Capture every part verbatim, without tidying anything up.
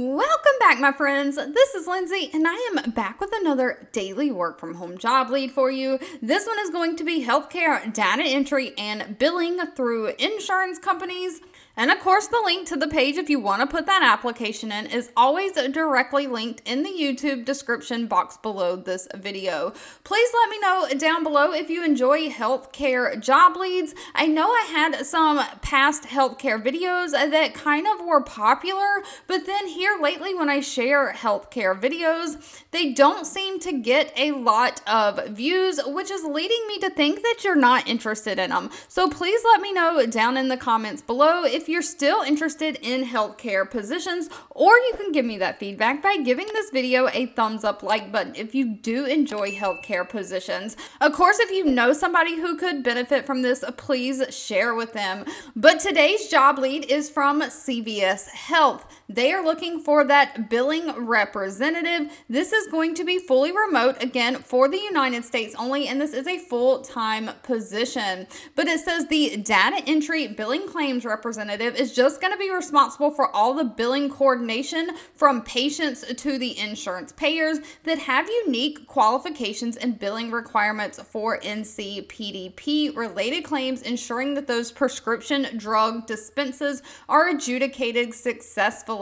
Welcome back, my friends. This is Lindsay, and I am back with another daily work from home job lead for you. This one is going to be healthcare data entry and billing through insurance companies. And of course, the link to the page, if you want to put that application in, is always directly linked in the YouTube description box below this video. Please let me know down below if you enjoy healthcare job leads. I know I had some past healthcare videos that kind of were popular, but then here lately when I share healthcare videos, they don't seem to get a lot of views, which is leading me to think that you're not interested in them. So please let me know down in the comments below if If you're still interested in healthcare positions, or you can give me that feedback by giving this video a thumbs up like button if you do enjoy healthcare positions. Of course, if you know somebody who could benefit from this, please share with them. But today's job lead is from C V S Health. They are looking for that billing representative. This is going to be fully remote, again, for the United States only, and this is a full-time position. But it says the data entry billing claims representative is just going to be responsible for all the billing coordination from patients to the insurance payers that have unique qualifications and billing requirements for N C P D P-related claims, ensuring that those prescription drug dispenses are adjudicated successfully.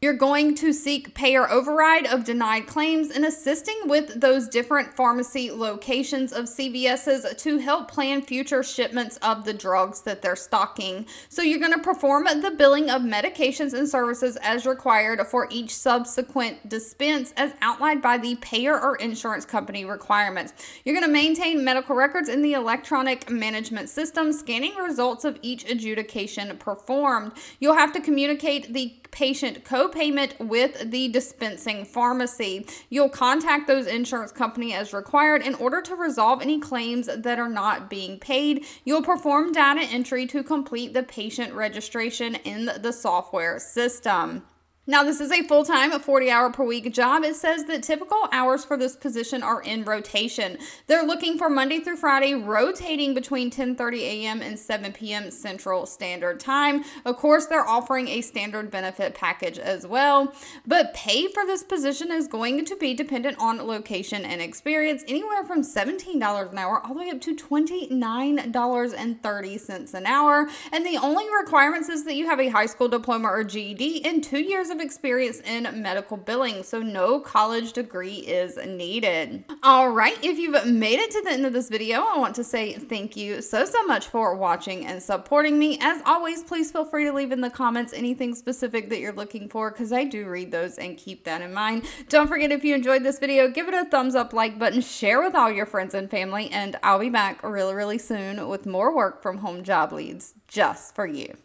You're going to seek payer override of denied claims and assisting with those different pharmacy locations of C V S's to help plan future shipments of the drugs that they're stocking. So you're going to perform the billing of medications and services as required for each subsequent dispense as outlined by the payer or insurance company requirements. You're going to maintain medical records in the electronic management system, scanning results of each adjudication performed. You'll have to communicate the patient co-payment with the dispensing pharmacy. You'll contact those insurance company as required in order to resolve any claims that are not being paid. You'll perform data entry to complete the patient registration in the software system. Now, this is a full-time, forty-hour-per-week job. It says that typical hours for this position are in rotation. They're looking for Monday through Friday, rotating between ten thirty a m and seven p m Central Standard Time. Of course, they're offering a standard benefit package as well. But pay for this position is going to be dependent on location and experience, anywhere from seventeen dollars an hour all the way up to twenty-nine dollars and thirty cents an hour. And the only requirements is that you have a high school diploma or G E D and two years of experience in medical billing, so no college degree is needed. All right, if you've made it to the end of this video, I want to say thank you so, so much for watching and supporting me. As always, please feel free to leave in the comments anything specific that you're looking for, because I do read those and keep that in mind. Don't forget, if you enjoyed this video, give it a thumbs up like button, share with all your friends and family, and I'll be back really, really soon with more work from home job leads just for you.